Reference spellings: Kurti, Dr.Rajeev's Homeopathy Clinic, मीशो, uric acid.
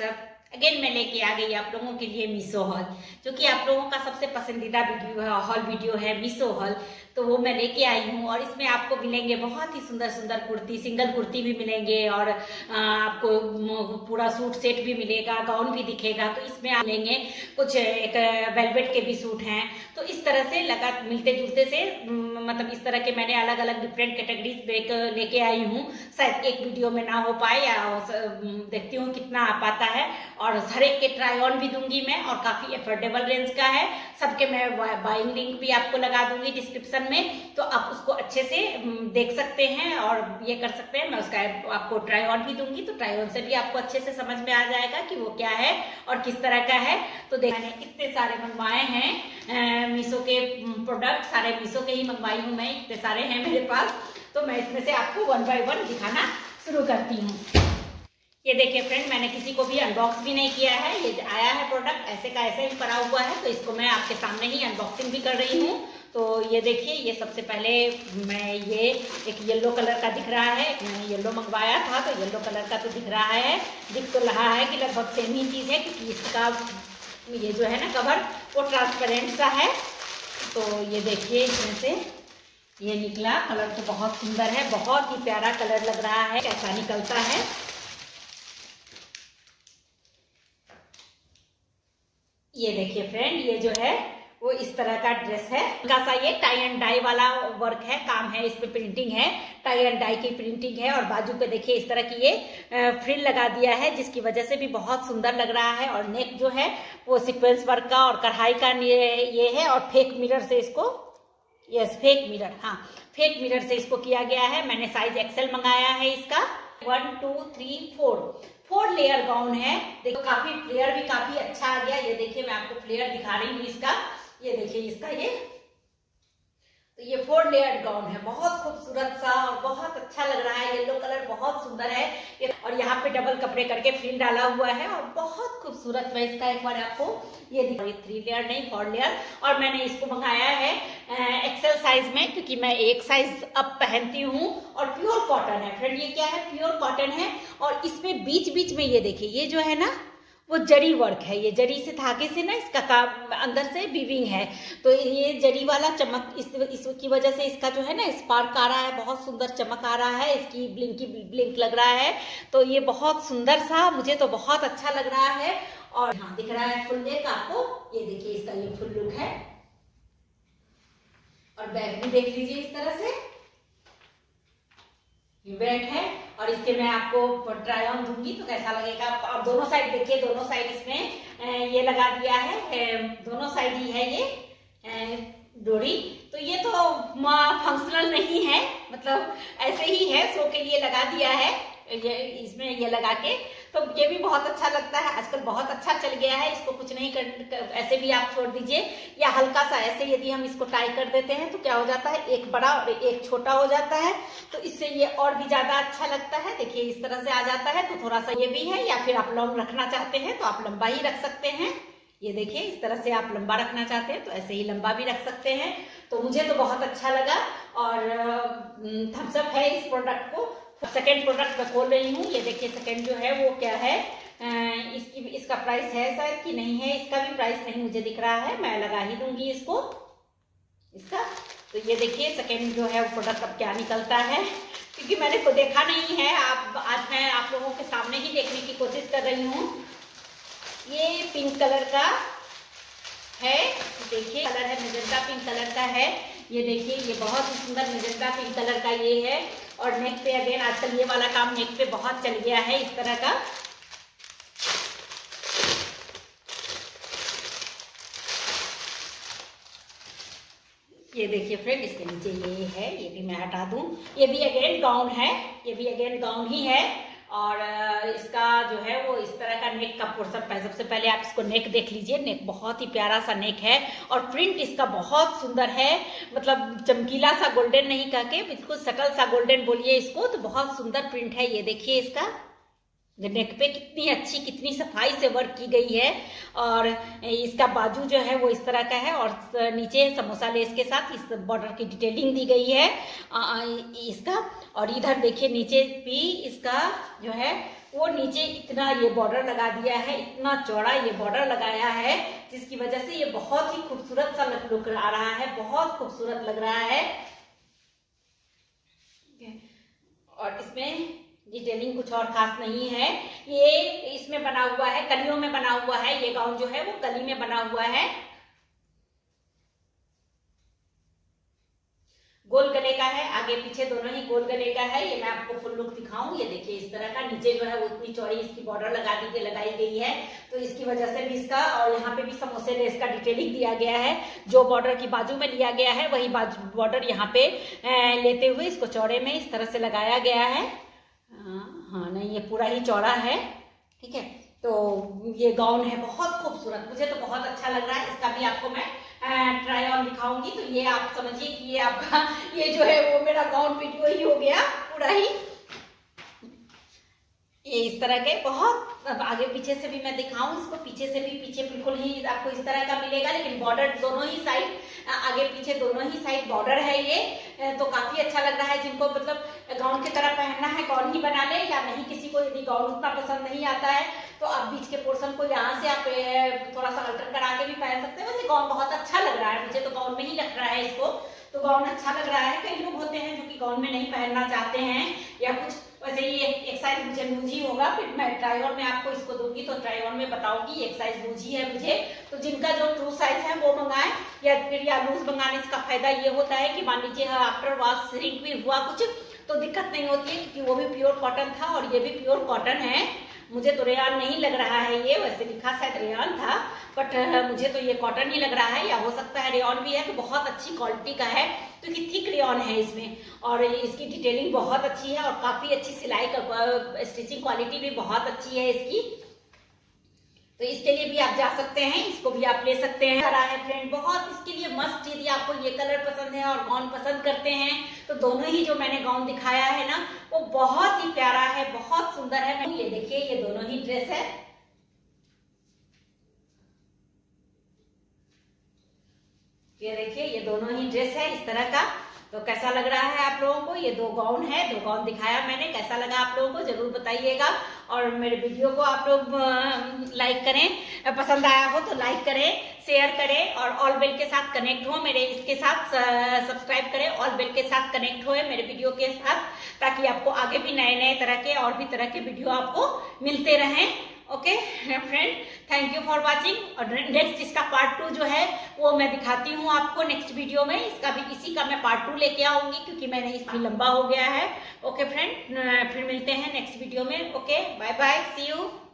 सब अगेन मैं लेके आ गई आप लोगों के लिए मीशो हॉल, जो कि आप लोगों का सबसे पसंदीदा हॉल वीडियो है मीशो हॉल। तो वो मैं लेके आई हूँ और इसमें आपको मिलेंगे बहुत ही सुंदर सुंदर कुर्ती, सिंगल कुर्ती भी मिलेंगे और आपको पूरा सूट सेट भी मिलेगा, गाउन भी दिखेगा। तो इसमें आप लेंगे कुछ एक वेलवेट के भी सूट हैं। तो इस तरह से लगा मिलते जुलते से मतलब इस तरह के मैंने अलग अलग डिफरेंट कैटेगरीज लेके आई हूँ। शायद एक वीडियो में ना हो पाए या देखती हूँ कितना आ पाता है, और हर एक के ट्राई ऑन भी दूंगी मैं, और काफी अफोर्डेबल रेंज का है। सबके मैं बाइंग लिंक भी आपको लगा दूंगी डिस्क्रिप्शन में, तो आप उसको अच्छे से देख सकते हैं और ये कर सकते हैं। मैं उसका आपको ट्राई ऑन भी दूंगी, तो ट्राई ऑन से भी आपको अच्छे से समझ में आ जाएगा कि वो क्या है और किस तरह का है। तो देखिए कितने सारे मंगवाए हैं मीशो के प्रोडक्ट, सारे मीशो के ही मंगवाई हूँ मैं, इतने सारे हैं मेरे पास। तो मैं इसमें से आपको वन बाय वन दिखाना शुरू करती हूँ। ये देखिए फ्रेंड, मैंने किसी को भी अनबॉक्स भी नहीं किया है, ये आया है प्रोडक्ट ऐसे का ऐसे ही पड़ा हुआ है, तो इसको मैं आपके सामने ही अनबॉक्सिंग भी कर रही हूँ। तो ये देखिए, ये सबसे पहले मैं ये एक येलो कलर का दिख रहा है, मैंने येलो मंगवाया था तो येलो कलर का तो दिख रहा है, दिख तो रहा है कि लगभग सेम ही चीज़ है, क्योंकि इसका ये जो है ना कवर वो ट्रांसपेरेंट सा है। तो ये देखिए इसमें से ये निकला कलर, तो बहुत सुंदर है, बहुत ही प्यारा कलर लग रहा है, ऐसा निकलता है। ये देखिए फ्रेंड, ये जो है वो इस तरह का ड्रेस है, हल्का सा ये टाई एंड डाई वाला वर्क है, काम है, इस पे प्रिंटिंग है, टाई एंड डाई की प्रिंटिंग है, और बाजू पे देखिए इस तरह की ये फ्रिल लगा दिया है, जिसकी वजह से भी बहुत सुंदर लग रहा है। और नेक जो है वो सीक्वेंस वर्क का और कढ़ाई का ये है, और फेक मिरर से इसको फेक मिरर से इसको किया गया है। मैंने साइज एक्सेल मंगाया है इसका। 1 2 3 4 लेयर गाउन है। देखो काफी फ्लेयर भी काफी अच्छा आ गया। ये देखिए मैं आपको फ्लेयर दिखा रही हूँ इसका, ये देखिए इसका ये 4 लेयर गाउन है, बहुत खूबसूरत सा और बहुत अच्छा लग रहा है। येलो कलर बहुत सुंदर है और यहाँ पे डबल कपड़े करके फ्रिल डाला हुआ है और बहुत खूबसूरत। मैं इसका एक बार आपको ये दिखा, 3 लेयर नहीं 4 लेयर, और मैंने इसको मंगाया है एक्सेल साइज में, क्योंकि मैं एक साइज अब पहनती हूँ। और प्योर कॉटन है फ्रेंड, ये क्या है, प्योर कॉटन है। और इसमें बीच बीच में ये देखिए ये जो है ना वो जरी वर्क है, ये जरी से धागे से ना इसका काम अंदर से वीविंग है, तो ये जरी वाला चमक इसकी वजह से इसका जो है ना स्पार्क आ रहा है, बहुत सुंदर चमक आ रहा है, इसकी ब्लिंक लग रहा है। तो ये बहुत सुंदर सा, मुझे तो बहुत अच्छा लग रहा है। और हाँ दिख रहा है फुल नेक आपको, ये देखिए इसका ये फुल लुक है। और बैग भी देख लीजिए इस तरह से बैग है, और इसके मैं आपको ट्राई ऑन दूंगी तो कैसा लगेगा। आप दोनों साइड देखिए, दोनों साइड इसमें ये लगा दिया है, दोनों साइड ही है ये डोरी। तो ये तो फंक्शनल नहीं है, मतलब ऐसे ही है, शो के लिए लगा दिया है ये, इसमें ये लगा के। तो ये भी बहुत अच्छा लगता है, आजकल बहुत अच्छा चल गया है। इसको कुछ नहीं ऐसे भी आप छोड़ दीजिए, या हल्का सा ऐसे यदि हम इसको टाई कर देते हैं तो क्या हो जाता है, एक बड़ा और एक छोटा हो जाता है, तो इससे ये और भी ज्यादा अच्छा लगता है। देखिए इस तरह से आ जाता है, तो थोड़ा सा ये भी है, या फिर आप लॉन्ग रखना चाहते हैं तो आप लंबा ही रख सकते हैं। ये देखिए इस तरह से आप लंबा रखना चाहते हैं तो ऐसे ही लंबा भी रख सकते हैं। तो मुझे तो बहुत अच्छा लगा और थम्स अप है इस प्रोडक्ट को। सेकेंड प्रोडक्ट मैं खोल रही हूँ, ये देखिए सेकेंड जो है वो क्या है, इसका प्राइस है शायद कि नहीं है, इसका भी प्राइस नहीं मुझे दिख रहा है, मैं लगा ही दूंगी इसको इसका। तो ये देखिए सेकेंड जो है वो प्रोडक्ट अब क्या निकलता है, क्योंकि मैंने को देखा नहीं है, आप आज मैं आप लोगों के सामने ही देखने की कोशिश कर रही हूँ। ये पिंक कलर का है, देखिए कलर है मेजेंटा पिंक कलर का है। ये देखिए ये बहुत ही सुंदर मेजेंटा पिंक कलर का ये है, और नेक पे अगेन आजकल ये वाला काम नेक पे बहुत चल गया है इस तरह का। ये देखिए फ्रेंड इसके नीचे ये है, ये भी मैं हटा दूं, ये भी अगेन गाउन है, ये भी अगेन गाउन ही है। और इसका जो है वो इस तरह का नेक का पोर्शन, सबसे पहले आप इसको नेक देख लीजिए, नेक बहुत ही प्यारा सा नेक है, और प्रिंट इसका बहुत सुंदर है, मतलब चमकीला सा गोल्डन नहीं कह के बिल्कुल सकल सा गोल्डन बोलिए इसको, तो बहुत सुंदर प्रिंट है। ये देखिए इसका नेक पे कितनी अच्छी, कितनी सफाई से वर्क की गई है, और इसका बाजू जो है वो इस तरह का है, और नीचे समोसा लेस के साथ इस बॉर्डर की डिटेलिंग दी गई है इसका। और इधर देखिए नीचे भी इसका जो है वो नीचे इतना ये बॉर्डर लगा दिया है, इतना चौड़ा ये बॉर्डर लगाया है, जिसकी वजह से ये बहुत ही खूबसूरत सा लुक आ रहा है, बहुत खूबसूरत लग रहा है। और इसमें डिटेलिंग कुछ और खास नहीं है, ये इसमें बना हुआ है, कलियों में बना हुआ है, ये गाउन जो है वो कली में बना हुआ है। गोल गले का है, आगे पीछे दोनों ही गोल गले का है। ये मैं आपको फुल लुक दिखाऊं, ये देखिए इस तरह का नीचे जो है वो इतनी चौड़ी इसकी बॉर्डर लगाई गई है, तो इसकी वजह से भी इसका, और यहाँ पे भी समोसे लेस का डिटेलिंग दिया गया है। जो बॉर्डर की बाजू में लिया गया है वही बॉर्डर यहाँ पे लेते हुए इसको चौड़े में इस तरह से लगाया गया है। हाँ नहीं, ये पूरा ही चौड़ा है, ठीक है। तो ये गाउन है बहुत खूबसूरत, मुझे तो बहुत अच्छा लग रहा है। इसका भी आपको मैं ट्राई ऑन दिखाऊंगी। तो ये आप समझिए कि ये आपका ये जो है वो मेरा गाउन वीडियो ही हो गया पूरा ही। ये इस तरह के बहुत, अब आगे पीछे से भी मैं दिखाऊं इसको, पीछे से भी, पीछे बिल्कुल ही आपको इस तरह का मिलेगा, लेकिन बॉर्डर दोनों ही साइड, आगे पीछे दोनों ही साइड बॉर्डर है। ये तो काफी अच्छा लग रहा है। जिनको मतलब गाउन की तरह पहनना है गाउन ही बना ले, या नहीं किसी को यदि गाउन उतना पसंद नहीं आता है तो आप बीच के पोर्शन को यहाँ से आप थोड़ा सा अल्टर करा के भी पहन सकते हैं। वैसे गाउन बहुत अच्छा लग रहा है, मुझे तो गाउन में ही लग रहा है इसको, तो गाउन अच्छा लग रहा है। कई लोग होते हैं जो कि गाउन में नहीं पहनना चाहते हैं या कुछ, वैसे ये एक्सरसाइज मुझे लूजी होगा, फिर मैं ट्राई ऑन में आपको इसको दूंगी तो ट्राई ऑन में बताऊंगी। एक्सरसाइज लूजी है मुझे, तो जिनका जो ट्रू साइज है वो मंगाए, या फिर या लूज मंगाने का फायदा ये होता है कि मान लीजिए आफ्टर वॉश श्रिंक भी हुआ कुछ तो दिक्कत नहीं होती है, क्योंकि वो भी प्योर कॉटन था और ये भी प्योर कॉटन है। मुझे तो रेयान नहीं लग रहा है, ये वैसे लिखा शायद रेयान था बट मुझे तो ये कॉटन ही लग रहा है, या हो सकता है रेयान भी है। तो बहुत अच्छी क्वालिटी का है, क्योंकि थिक रेयान है इसमें, और इसकी डिटेलिंग बहुत अच्छी है और काफ़ी अच्छी सिलाई का स्टिचिंग क्वालिटी भी बहुत अच्छी है इसकी। तो इसके लिए भी आप जा सकते हैं, इसको भी आप ले सकते हैं। हरा है फ्रेंड बहुत, इसके लिए मस्त चीज। आपको ये कलर पसंद है और गाउन पसंद करते हैं तो दोनों ही जो मैंने गाउन दिखाया है ना वो बहुत ही प्यारा है, बहुत सुंदर है। ये देखिए ये दोनों ही ड्रेस है, ये देखिए ये दोनों ही ड्रेस है इस तरह का। तो कैसा लग रहा है आप लोगों को? ये दो गाउन है, दो गाउन दिखाया मैंने, कैसा लगा आप लोगों को जरूर बताइएगा। और मेरे वीडियो को आप लोग लाइक करें, पसंद आया हो तो लाइक करें, शेयर करें और ऑल बेल के साथ कनेक्ट हो मेरे, इसके साथ सब्सक्राइब करें, ऑल बेल के साथ कनेक्ट होए मेरे वीडियो के साथ, ताकि आपको आगे भी नए नए तरह के और भी तरह के वीडियो आपको मिलते रहें। Okay friend, thank you for watching. और नेक्स्ट इसका पार्ट 2 जो है वो मैं दिखाती हूँ आपको नेक्स्ट वीडियो में। इसका भी, इसी का मैं पार्ट 2 लेके आऊंगी, क्योंकि मैंने इसमें लंबा हो गया है। ओके फ्रेंड, फिर मिलते हैं नेक्स्ट वीडियो में। Okay, bye bye, see you.